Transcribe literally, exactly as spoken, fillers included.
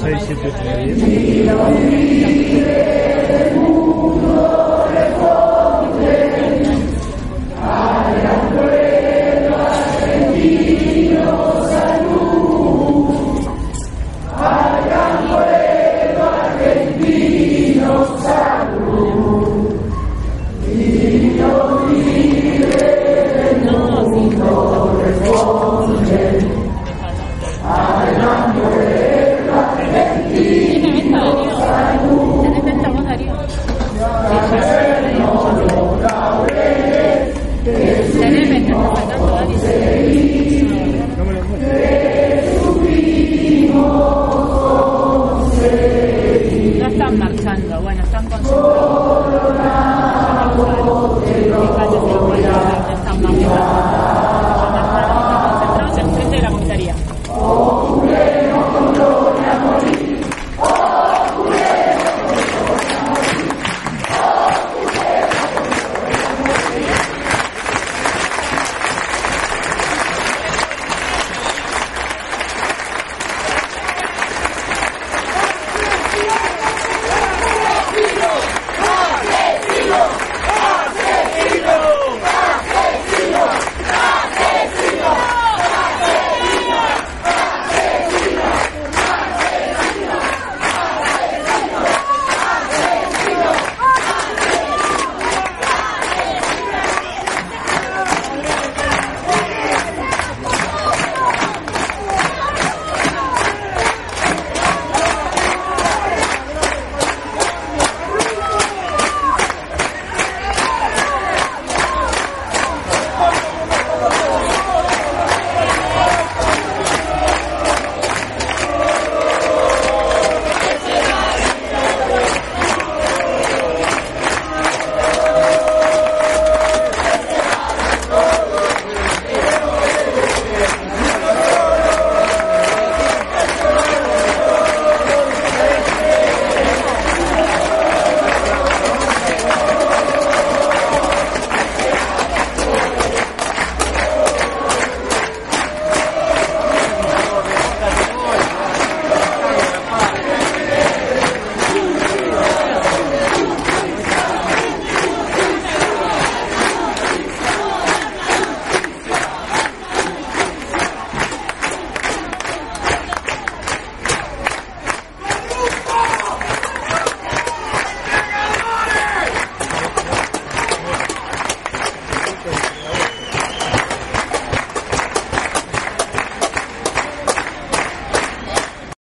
seis, siete, ocho, diez.